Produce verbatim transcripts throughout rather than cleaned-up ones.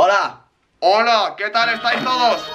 Hola. Hola, ¿qué tal estáis todos?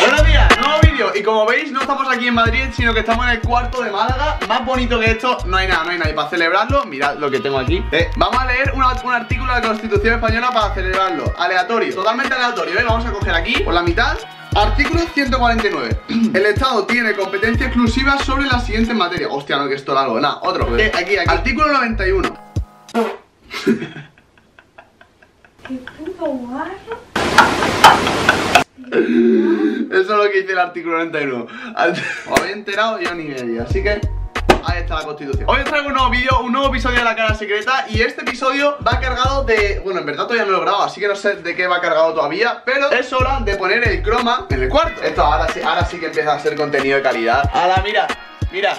Buenos días, nuevo vídeo. Y como veis, no estamos aquí en Madrid, sino que estamos en el cuarto de Málaga. Más bonito que esto, no hay nada, no hay nadie. Para celebrarlo, mirad lo que tengo aquí. eh, Vamos a leer una, un artículo de la Constitución Española para celebrarlo. Aleatorio, totalmente aleatorio, ¿eh? Vamos a coger aquí, por la mitad. Artículo ciento cuarenta y nueve. El Estado tiene competencia exclusiva sobre las siguientes materias. Hostia, no, que esto largo, nada, otro. eh, Aquí, aquí, artículo noventa y uno. ¿Qué puto guarro? Eso es lo que dice el artículo noventa y uno. Os habéis enterado, yo ni media, así que ahí está la Constitución. Hoy os traigo un nuevo vídeo, un nuevo episodio de La Cara Secreta. Y este episodio va cargado de... Bueno, en verdad todavía no lo he grabado, así que no sé de qué va cargado todavía. Pero es hora de poner el croma en el cuarto. Esto ahora sí, ahora sí que empieza a ser contenido de calidad. Ahora mira, mira.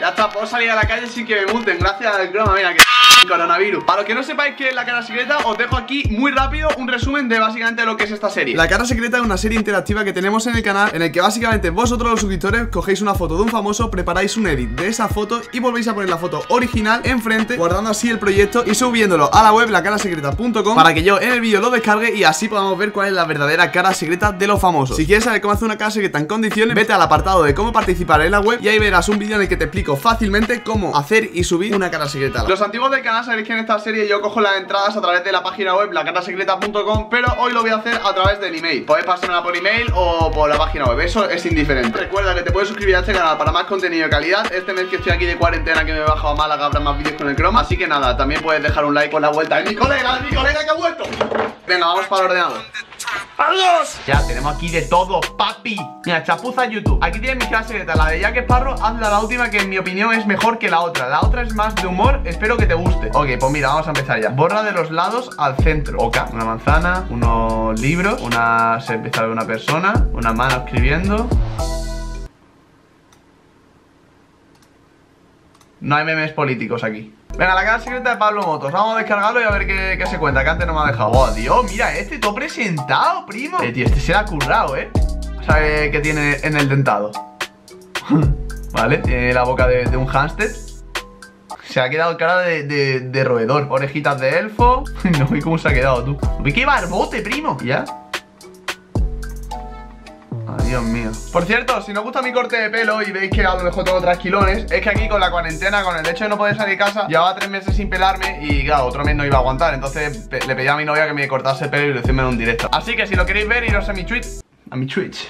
Ya está, puedo salir a la calle sin que me multen, gracias al croma, mira que coronavirus. Para los que no sepáis qué es La Cara Secreta, os dejo aquí muy rápido un resumen de básicamente lo que es esta serie. La Cara Secreta es una serie interactiva que tenemos en el canal, en el que básicamente vosotros los suscriptores cogéis una foto de un famoso, preparáis un edit de esa foto y volvéis a poner la foto original enfrente, guardando así el proyecto y subiéndolo a la web lacarasecreta punto com para que yo en el vídeo lo descargue y así podamos ver cuál es la verdadera cara secreta de los famosos. Si quieres saber cómo hacer una cara secreta en condiciones, vete al apartado de cómo participar en la web y ahí verás un vídeo en el que te explico fácilmente cómo hacer y subir una cara secreta. Los antiguos del canal sabéis que en esta serie yo cojo las entradas a través de la página web lacartasecreta punto com, pero hoy lo voy a hacer a través del email. Podéis pasármela por email o por la página web, eso es indiferente. Recuerda que te puedes suscribir a este canal para más contenido de calidad. Este mes que estoy aquí de cuarentena, que me he bajado a Málaga, habrá más vídeos con el croma. Así que nada, también puedes dejar un like por la vuelta. ¡Es mi colega, es mi colega que ha vuelto! Venga, vamos para el ordenador. ¡Adiós! Ya tenemos aquí de todo, papi. Mira, chapuza YouTube. Aquí tienes mi cara secreta, la de Jack Sparrow. Hazla la última, que en mi opinión es mejor que la otra. La otra es más de humor, espero que te guste. Ok, pues mira, vamos a empezar ya. Borra de los lados al centro. Ok, una manzana, unos libros, una cerveza de una persona, una mano escribiendo. No hay memes políticos aquí. Venga, la cara secreta de Pablo Motos. Vamos a descargarlo y a ver qué, qué se cuenta, que antes no me ha dejado. Oh, Dios, mira este, todo presentado, primo. Eh, tío, este se la ha currado, eh. Sabe que tiene en el dentado. Vale, tiene la boca de, de un hámster. Se ha quedado cara de, de, de roedor. Orejitas de elfo. No vi cómo se ha quedado, tú. Vi qué barbote, primo. ¿Ya? Ay, Dios mío. Por cierto, si no os gusta mi corte de pelo y veis que a lo mejor tengo trasquilones, es que aquí con la cuarentena, con el hecho de no poder salir de casa, llevaba tres meses sin pelarme y claro, otro mes no iba a aguantar. Entonces le pedí a mi novia que me cortase el pelo y lo hicimos en un directo. Así que si lo queréis ver, iros a mi tweet. A mi Twitch.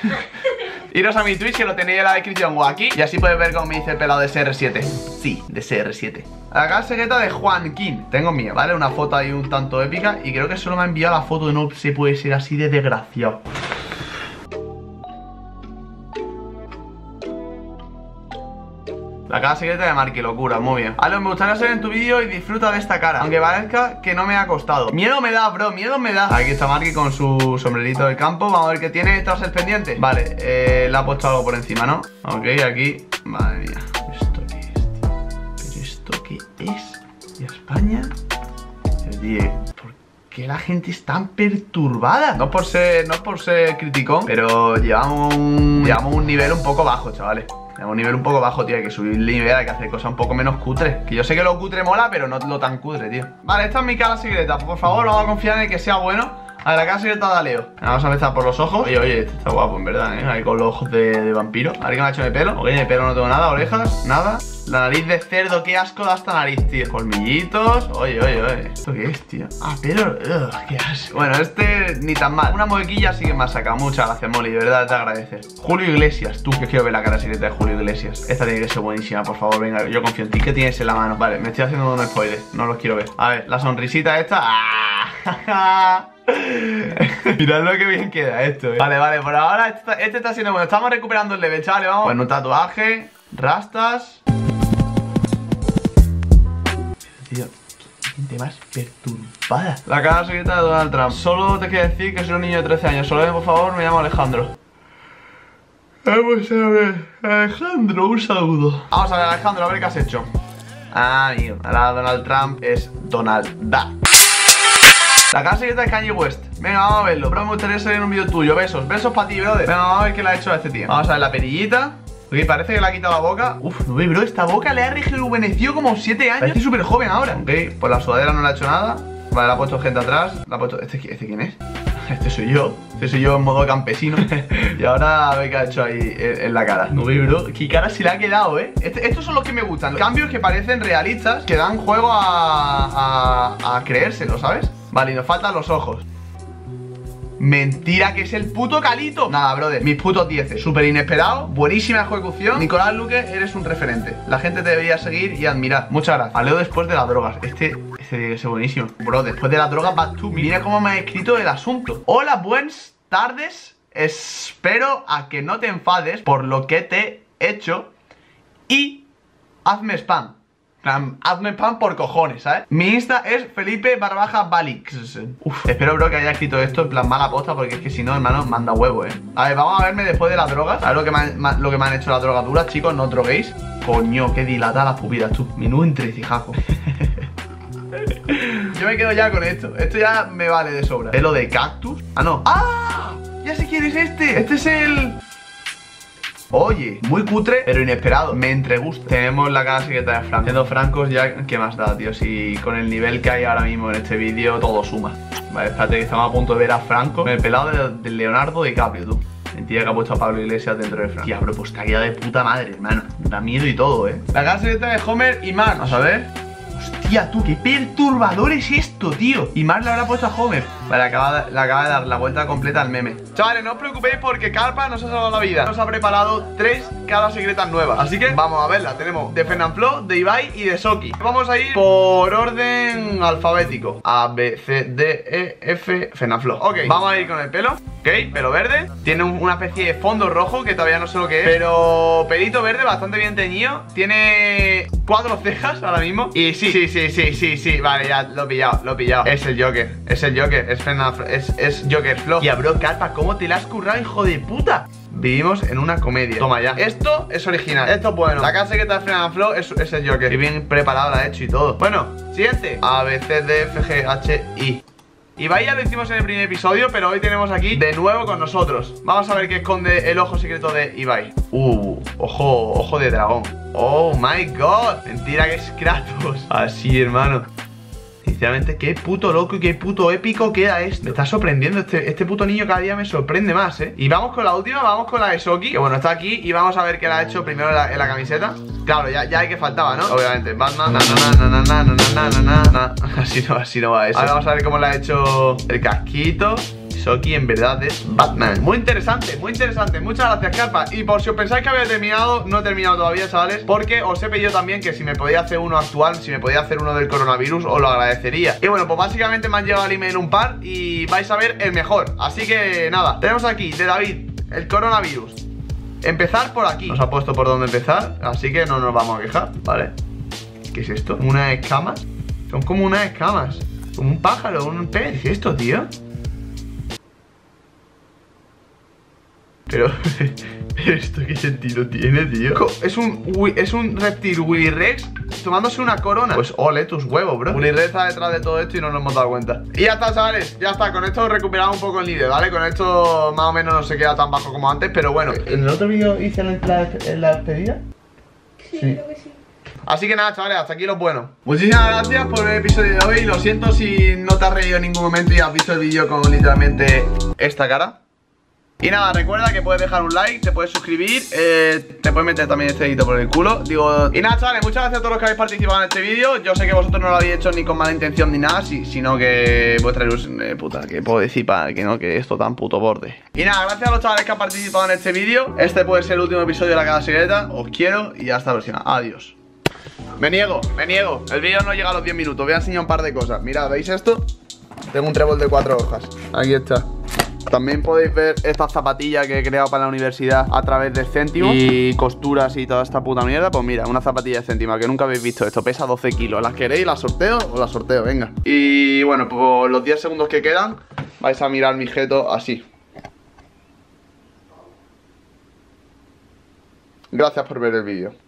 Iros a mi Twitch, que lo tenéis en la descripción o aquí. Y así podéis ver cómo me hice el pelado de C R siete. Sí, de C R siete. La cara secreta de Juanquín. Tengo mía, ¿vale? Una foto ahí un tanto épica. Y creo que solo me ha enviado la foto de no se puede ser así de desgraciado. La cara secreta de Marque, locura, muy bien. Algo me gustaría ser en tu vídeo y disfruta de esta cara, aunque parezca que no me ha costado. Miedo me da, bro, miedo me da. Aquí está Marque con su sombrerito del campo. Vamos a ver qué tiene tras el pendiente. Vale, eh, le ha puesto algo por encima, ¿no? Ok, aquí, madre mía. ¿Esto qué es, tío? ¿Pero esto qué es? ¿Y España? El día... Que la gente es tan perturbada. No es por ser, no es por ser criticón, pero llevamos un, llevamos un nivel un poco bajo, chavales. Llevamos un nivel un poco bajo, tío. Hay que subir el nivel, hay que hacer cosas un poco menos cutres. Que yo sé que lo cutre mola, pero no lo tan cutre, tío. Vale, esta es mi cara secreta. Por favor, vamos a confiar en el que sea bueno. A ver, la cara secreta de Aleo. Vamos a empezar por los ojos. Oye, oye, este está guapo, en verdad, ¿eh? Ahí con los ojos de, de vampiro. A ver qué me ha hecho de pelo. Oye, de pelo no tengo nada, orejas, nada. La nariz de cerdo, qué asco da esta nariz, tío. Colmillitos, oye, oye, oye. ¿Esto qué es, tío? Ah, pero, ugh, qué asco. Bueno, este ni tan mal. Una moquilla sí que me ha sacado. Muchas gracias, Molly, de verdad te agradecer. Julio Iglesias, tú, que quiero ver la cara secreta de Julio Iglesias. Esta tiene que ser buenísima, por favor, venga, yo confío en ti. ¿Qué tienes en la mano? Vale, me estoy haciendo un spoiler, no los quiero ver. A ver, la sonrisita esta. ¡Ah! Mirad lo que bien queda esto, eh. Vale, vale, por ahora este está, este está siendo bueno. Estamos recuperando el level, chavales, vamos. Bueno, un tatuaje, rastas. Tío, gente más perturbada. La cara secreta de Donald Trump. Solo te quiero decir que soy un niño de trece años. Solo, por favor, me llamo Alejandro. Vamos a ver, Alejandro, un saludo. Vamos a ver, Alejandro, a ver qué has hecho. Ah, mío, ahora Donald Trump es Donald Duck. La cara secreta de Kanye West. Venga, vamos a verlo. Pero me gustaría salir en un vídeo tuyo. Besos, besos para ti, brother. Venga, vamos a ver qué le ha hecho a este tío. Vamos a ver la perillita. Oye, parece que le ha quitado la boca. Uf, no ve, bro, esta boca le ha rejuvenecido como siete años. Parece súper joven ahora. Ok, pues la sudadera no le ha hecho nada. Vale, le ha puesto gente atrás. Le ha puesto... ¿Este, este quién es? Este soy yo. Este soy yo en modo campesino. Y ahora a ver qué ha hecho ahí en, en la cara. No ve, bro. Qué cara se le ha quedado, eh. Este, estos son los que me gustan. Los cambios que parecen realistas, que dan juego a, a, a creérselo, ¿sabes? Vale, y nos faltan los ojos. Mentira, que es el puto Calito. Nada, brother, mis putos dieces. Súper inesperado, buenísima ejecución. Nicolás Luque, eres un referente. La gente te debería seguir y admirar. Muchas gracias. Aleo después de las drogas. Este... Este debe ser buenísimo. Bro, después de la droga, back to me. Mira cómo me ha escrito el asunto. Hola, buenas tardes. Espero a que no te enfades por lo que te he hecho. Y hazme spam. Hazme spam por cojones, ¿sabes? Mi Insta es Felipe barra baja Balix. Uf, espero, bro, que haya escrito esto en plan mala posta, porque es que si no, hermano, manda huevo, eh. A ver, vamos a verme después de las drogas. A ver lo que me han, lo que me han hecho las drogaduras, chicos. No os droguéis. Coño, qué dilata las pupilas, tú. Menú entrecijajo. Yo me quedo ya con esto. Esto ya me vale de sobra. ¿Es lo de cactus? Ah, no. ¡Ah! Ya sé quién es este. Este es el... Oye, muy cutre, pero inesperado. Me entregusta. Tenemos la cara secreta de Franco. Siendo francos, ya... ¿Qué más da, tío? Si con el nivel que hay ahora mismo en este vídeo, todo suma. Vale, espérate, que estamos a punto de ver a Franco. Me he pelado de, de Leonardo DiCaprio, tú. Mentira, que ha puesto a Pablo Iglesias dentro de Franco. Tía, bro, pues estaría de puta madre, hermano. Da miedo y todo, eh. La cara secreta de Homer y Marge. Vamos a ver... Hostia, tú, qué perturbador es esto, tío. Y más le habrá puesto a Homer. Vale, acaba de, le acaba de dar la vuelta completa al meme. Chavales, no os preocupéis porque Carpa nos ha salvado la vida. Nos ha preparado tres caras secretas nuevas. Así que vamos a verlas. Tenemos de Fernanfloo, de Ibai y de Soki. Vamos a ir por orden alfabético. A, B, C, D, E, F, Fernanfloo. Ok, vamos a ir con el pelo. Ok, pelo verde. Tiene un, una especie de fondo rojo que todavía no sé lo que es. Pero pelito verde, bastante bien teñido. Tiene cuatro cejas ahora mismo. Y sí. Sí, sí, sí, sí, sí, vale, ya lo he pillado, lo he pillado. Es el Joker, es el Joker, es Fernanfloo, es, es Jokerfloo. Y bro, Carpa, ¿cómo te la has currado, hijo de puta? Vivimos en una comedia. Toma ya. Esto es original, esto es bueno. La casa que está Fernanfloo es, es el Joker. Y bien preparado la he hecho y todo. Bueno, siguiente. A, B, C, D, F, G, H, I. Ibai ya lo hicimos en el primer episodio, pero hoy tenemos aquí de nuevo con nosotros. Vamos a ver qué esconde el ojo secreto de Ibai. Uh, ojo, ojo de dragón. Oh my god. Mentira, que es Kratos. Así, hermano. Sinceramente, qué puto loco y qué puto épico queda esto. Me está sorprendiendo este, este puto niño, cada día me sorprende más, eh. Y vamos con la última, vamos con la de Soki, que bueno, está aquí. Y vamos a ver qué le ha hecho primero en la, en la camiseta. Claro, ya, ya hay que faltaba, ¿no? Obviamente, Batman, na, na, na, na, na, na, na, na, na. Así no, así no va eso. Ahora vamos a ver cómo le ha hecho el casquito. Soki en verdad es Batman. Muy interesante, muy interesante. Muchas gracias, Carpa. Y por si os pensáis que había terminado, no he terminado todavía, chavales, porque os he pedido también que si me podía hacer uno actual, si me podía hacer uno del coronavirus, os lo agradecería. Y bueno, pues básicamente me han llegado al email un par y vais a ver el mejor. Así que nada, tenemos aquí de David el coronavirus. Empezar por aquí. Nos ha puesto por dónde empezar, así que no nos vamos a quejar, ¿vale? ¿Qué es esto? ¿Unas escamas? Son como unas escamas. Como un pájaro, un pez. ¿Qué es esto, tío? Pero... ¿esto qué sentido tiene, tío? Es un, es un reptil Willyrex tomándose una corona. Pues ole tus huevos, bro. Willyrex está detrás de todo esto y no nos hemos dado cuenta. Y ya está, chavales, ya está. Con esto recuperamos un poco el nivel, ¿vale? Con esto más o menos no se queda tan bajo como antes, pero bueno. ¿En el otro vídeo hice la, la despedida? Sí, sí, creo que sí. Así que nada, chavales, hasta aquí lo bueno. Muchísimas gracias por el episodio de hoy. Lo siento si no te has reído en ningún momento y has visto el vídeo con literalmente esta cara. Y nada, recuerda que puedes dejar un like, te puedes suscribir, eh, te puedes meter también este dedito por el culo. Digo, y nada, chavales, muchas gracias a todos los que habéis participado en este vídeo. Yo sé que vosotros no lo habéis hecho ni con mala intención ni nada, si, sino que vuestra ilusión, eh, puta, que puedo decir para que no, que esto tan puto borde. Y nada, gracias a los chavales que han participado en este vídeo. Este puede ser el último episodio de La Cara Secreta. Os quiero y hasta la próxima. Adiós. Me niego, me niego. El vídeo no llega a los diez minutos. Voy a enseñar un par de cosas. Mirad, ¿veis esto? Tengo un trébol de cuatro hojas. Aquí está. También podéis ver esta zapatilla que he creado para la universidad a través de céntimos y costuras y toda esta puta mierda. Pues mira, una zapatilla de céntimos que nunca habéis visto esto. Pesa doce kilos. ¿Las queréis? ¿Las sorteo? ¿O las sorteo? Venga. Y bueno, por los diez segundos que quedan vais a mirar mi jeto así. Gracias por ver el vídeo.